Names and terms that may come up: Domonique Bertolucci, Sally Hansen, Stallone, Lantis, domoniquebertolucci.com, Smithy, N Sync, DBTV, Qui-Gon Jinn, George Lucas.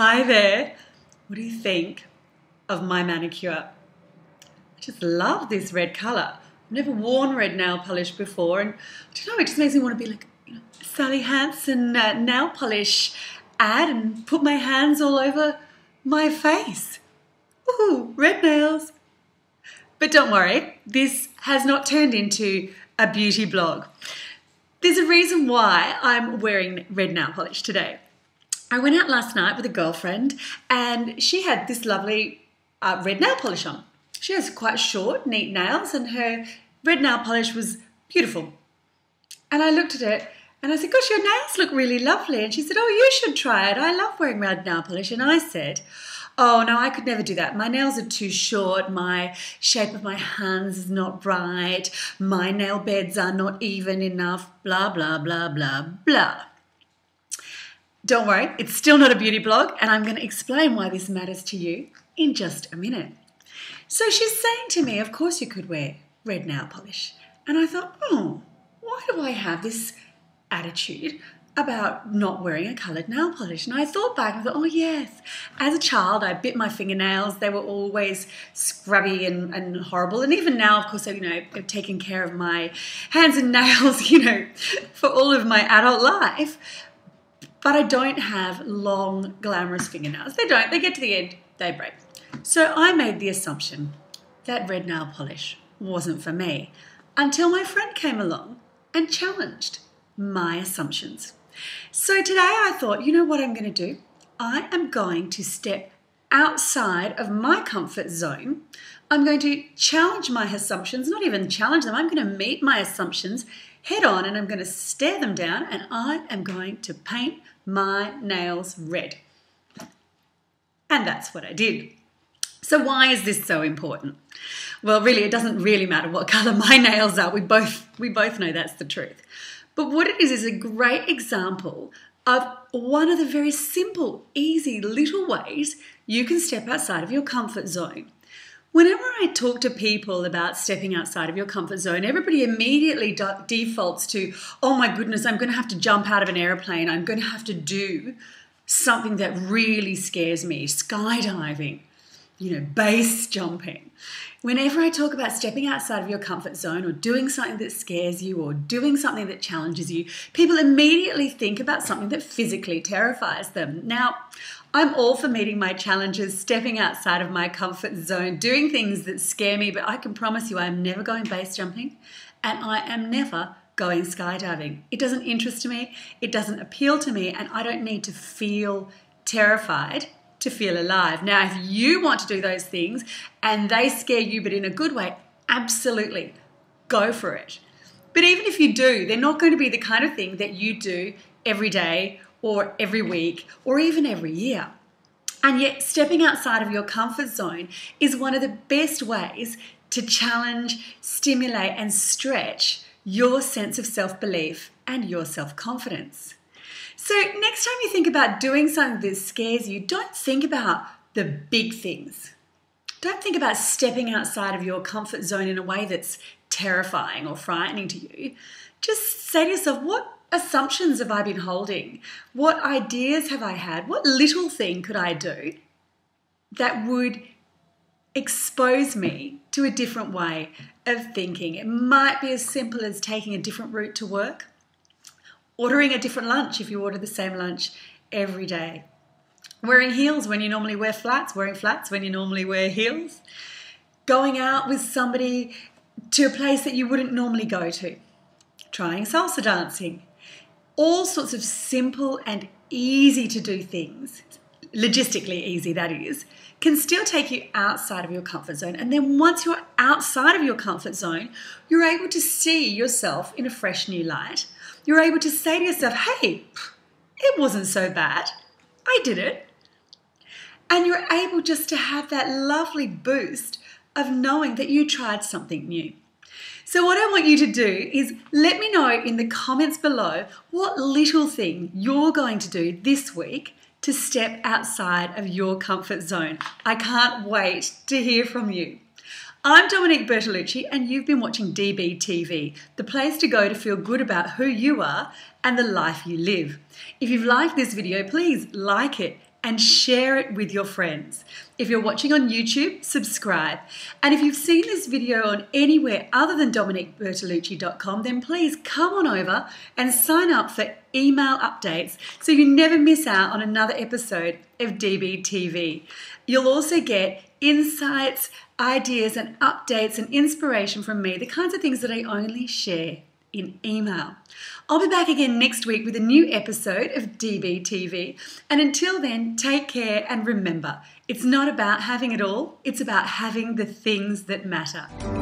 Hi there, what do you think of my manicure? I just love this red colour. I've never worn red nail polish before, and I don't know, it just makes me want to be like, you know, Sally Hansen nail polish ad and put my hands all over my face. Ooh, red nails. But don't worry, this has not turned into a beauty blog. There's a reason why I'm wearing red nail polish today. I went out last night with a girlfriend and she had this lovely red nail polish on. She has quite short, neat nails and her red nail polish was beautiful. And I looked at it and I said, gosh, your nails look really lovely. And she said, oh, you should try it. I love wearing red nail polish. And I said, oh, no, I could never do that. My nails are too short. My shape of my hands is not right. My nail beds are not even enough. Blah, blah, blah, blah, blah. Don't worry, it's still not a beauty blog and I'm going to explain why this matters to you in just a minute. So she's saying to me, of course you could wear red nail polish. And I thought, oh, why do I have this attitude about not wearing a coloured nail polish? And I thought back and I thought, oh yes, as a child I bit my fingernails. They were always scrubby and horrible. And even now, of course, you know, I've taken care of my hands and nails, you know, for all of my adult life. But I don't have long, glamorous fingernails. They don't. They get to the end, they break. So I made the assumption that red nail polish wasn't for me until my friend came along and challenged my assumptions. So today I thought, you know what I'm going to do? I am going to step outside of my comfort zone. I'm going to challenge my assumptions, not even challenge them. I'm going to meet my assumptions head on and I'm going to stare them down and I am going to paint my nails red. And that's what I did. So why is this so important? Well, really, it doesn't really matter what colour my nails are. We both know that's the truth. But what it is a great example of one of the very simple, easy little ways you can step outside of your comfort zone. Whenever I talk to people about stepping outside of your comfort zone, everybody immediately defaults to, oh my goodness, I'm going to have to jump out of an airplane. I'm going to have to do something that really scares me, skydiving, you know, base jumping. Whenever I talk about stepping outside of your comfort zone or doing something that scares you or doing something that challenges you, people immediately think about something that physically terrifies them. Now, I'm all for meeting my challenges, stepping outside of my comfort zone, doing things that scare me, but I can promise you I'm never going base jumping and I am never going skydiving. It doesn't interest me, it doesn't appeal to me, and I don't need to feel terrified to feel alive. Now, if you want to do those things and they scare you, but in a good way, absolutely go for it. But even if you do, they're not going to be the kind of thing that you do every day or every week, or even every year. And yet stepping outside of your comfort zone is one of the best ways to challenge, stimulate, and stretch your sense of self-belief and your self-confidence. So next time you think about doing something that scares you, don't think about the big things. Don't think about stepping outside of your comfort zone in a way that's terrifying or frightening to you. Just say to yourself, what assumptions have I been holding? What ideas have I had? What little thing could I do that would expose me to a different way of thinking? It might be as simple as taking a different route to work, ordering a different lunch if you order the same lunch every day, wearing heels when you normally wear flats, wearing flats when you normally wear heels, going out with somebody to a place that you wouldn't normally go to, trying salsa dancing. All sorts of simple and easy to do things, logistically easy that is, can still take you outside of your comfort zone. And then once you're outside of your comfort zone, you're able to see yourself in a fresh new light. You're able to say to yourself, hey, it wasn't so bad. I did it. And you're able just to have that lovely boost of knowing that you tried something new. So what I want you to do is let me know in the comments below what little thing you're going to do this week to step outside of your comfort zone. I can't wait to hear from you. I'm Domonique Bertolucci and you've been watching DBTV, the place to go to feel good about who you are and the life you live. If you've liked this video, please like it and share it with your friends. If you're watching on YouTube, subscribe. And if you've seen this video on anywhere other than domoniquebertolucci.com, then please come on over and sign up for email updates so you never miss out on another episode of DBTV. You'll also get insights, ideas and updates and inspiration from me, the kinds of things that I only share in email. I'll be back again next week with a new episode of DBTV. And until then, take care and remember, it's not about having it all, it's about having the things that matter.